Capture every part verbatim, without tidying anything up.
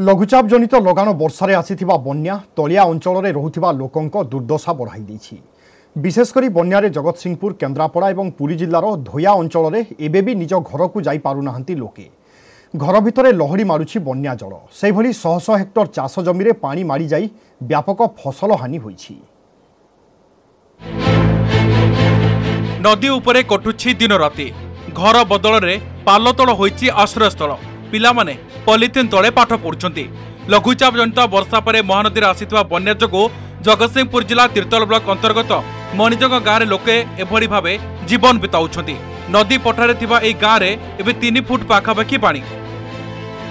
लघुचाप जनित लगाण वर्षार आसीथिबा बन्या तलिया अंचल में रहुथिबा लोकंक दुर्दशा बढ़ाई दैछि। विशेषकर बन्यारे जगत सिंहपुर केन्द्रापड़ा और पुरी जिलार धोया अंचल में एबेबी निज घर को जाई पारु नाहंती लोके। घर भितरे लहड़ी मारुछि बन्या जल। सेभली शह शह हेक्टर चाष जमी में पानी मारी जाई व्यापक फसल हानि होइछि। नदी उपरे कटुछि दिन राति। घर बदल रे पाल तल होइछि आश्रयस्थल। पिलामाने पॉलिथिन तले पाठ पढ़ुछन्ति। लघुचाप जनित वर्षा पर महानदी आसीथिबा बन्या जोगु जगतसिंहपुर जिला तीर्तल ब्लॉक अंतर्गत मणिजंग गाँव में लोके एभरी भावे जीवन बिताउछन्ति। नदी पठारे थिबा एई गाँव रे एबे तीन फुट पाखापाखि पानी।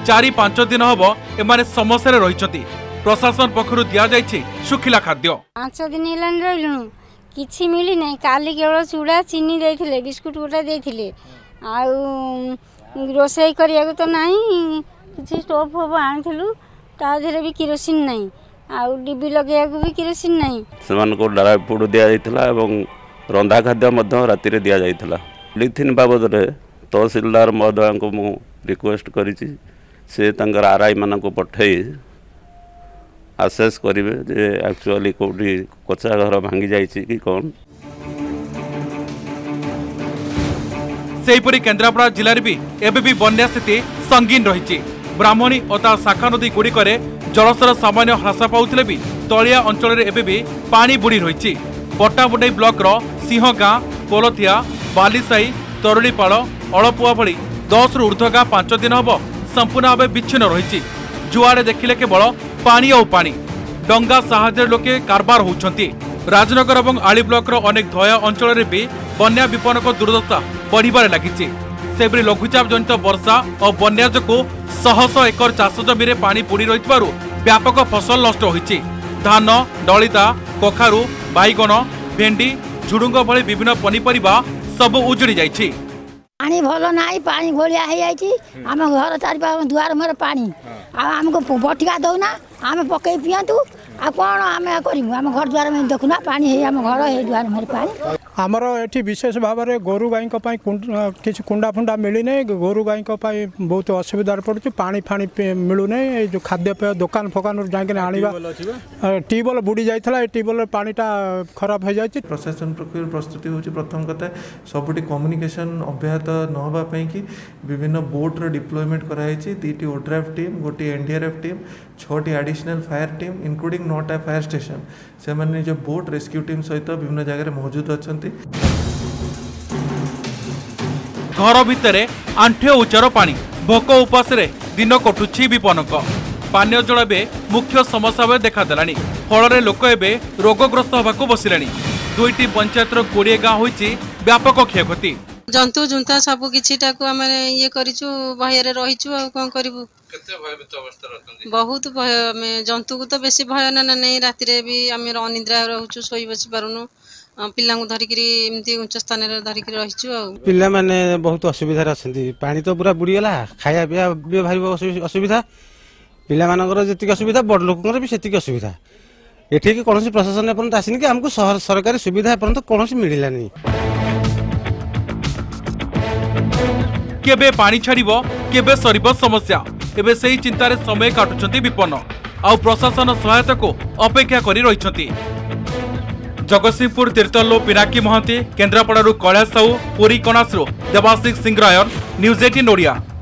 चारि पांच दिन हबो एमाने समस्या रे रहिछन्ति। प्रशासन पक्षरु दिया जाइछि सुखिला खाद्य। पांच दिन हेलान रहिलनु किछि मिली नै। काली केवल चूड़ा चीनी दैथिले, बिस्कुट गोटा दैथिले, आउ रोसई करिया तो नाही। किछि स्टोव होबो आनिथिलु, ता धरे भी किरोसिन नाही, आउ डिबी लगैया को भी किरोसिन नाही। समान को डारा पुडु दिया जाइथिला एवं रंधा खाद्य मध्य राति रे दिया जाइथिला। पॉलिथिन बाबद रे तहसीलदार महोदय को मु रिक्वेस्ट करिछि से तंगर आरआई मानन को पठै असेस करिवे जे एक्चुअली कोडी कच्चा घर भांगी जाइछि कि कोन। सेहीपरी केन्द्रापड़ा जिले भी एबी बन्या स्थिति संगीन रही। ब्राह्मणी और ता शाखा नदी गुड़िक जलस्तर सामान्य ह्रास पाते भी तलिया अंचल में एबी पा बुड़ी रही। पट्टामुंडई ब्लक्र सिंहगाँ, कोलथिया, बालीसाई, तरुणीपाड़, अलपुआ भली दस रु ऊर्ध्व गाँ पांच दिन हम संपूर्ण भाव विच्छिन्न रही। जुआड़े देखिले केवल पा और पा डा साहय लोके कारबार होती। राजनगर और आली ब्लक्र अनेक धया अंचल में भी बन्या विपन्न दुर्दशा बढ़िबार लगी। सेबरी लघुचाप जनित वर्षा और बन्या जो शह शह एकर चाष जमी पानी बुड़ी रही व्यापक फसल नष्ट होती। धान, डलिता, कखारू, बैगन, भेंडी, झुड़ुंग भली विभिन्न पनीपरिबा सब उजुड़ी जाइछि। पानी भल नाई, पानी भोलिया हो जाइछि। आम घर चार दुआर मुहर पानी आमको बटिका दौना आम पकई पियंतु। आ कौन आम करूँ आम घर द्वार में देखुना पानी है आम घर है द्वार मुहर पानी। आमर एटी विशेष भाव में गोरु गाई कि कुंडा फुंडा मिलना गोरु गाई बहुत असुविधार पड़ू। पानी फाणी मिलूना जो खाद्यपेय दुकान फोकान जाकर आने ट्यूबवेल बुड़ी जाता है। ट्यूबवेल पानीटा खराब हो जाए। प्रशासन प्रक्रिया प्रस्तुति हूँ प्रथम कथा सबुटी कम्युनिकेशन अब्याहत नापी कि विभिन्न बोट्र डिप्लॉयमेंट कराई। दुईटी ओड्राफ टीम, गोटे एनडीआरएफ टीम, छोटी एडिशनल फायर टीम इनक्लूडिंग नौटा फायर स्टेशन से मैंने जो बोट रेस्क्यू टीम सहित विभिन्न जगह मौजूद अच्छा। घर भितरे आंठे उचार पानी भोक उपास दिन कटुछि विपन्न। पानी जल ए मुख्य समस्या भाव देखादेला। फल में लोक एवं रोगग्रस्त होगा बसिले। दुईट पंचायतर कोड़े गाँ हो व्यापक क्षयक्षति। जंतु जुंता सब किसी ये करूँ भय रहीचु कौन करूँ। बहुत भय जंतु को तो बेसी भय ना नहीं। राति अनिद्रा रोचु शो बसी पारनु। पिलांगु धरिकरी एमती उच्च स्थान रे धरिकरी रहिचु। पिला माने बहुत असुविधा रे असंती। पानी तो पूरा बुडी गला। खाया पिया बे भारी असुविधा। पिला मानकर जति असुविधा बड लोककर भी सेति असुविधा। एठी कि कोनोसी प्रशासन अपन आसिन कि हमकु शहर सरकारी सुविधा परंतु कोनोसी मिलिला नै। केबे पानी छाड़िबो केबे सरिबो समस्या एबे सेही चिंता रे समय काटुचंती विपन्न। आ प्रशासन सहायता को अपेक्षा करी रहिचंती। जगतसिंहपुर तीर्तलू पिनाकी महांती, केन्द्रापड़ारू कैलाश साहू, पुरी कणासरू देवाशिष सिंह रायन, न्यूज एटीन ओडिया।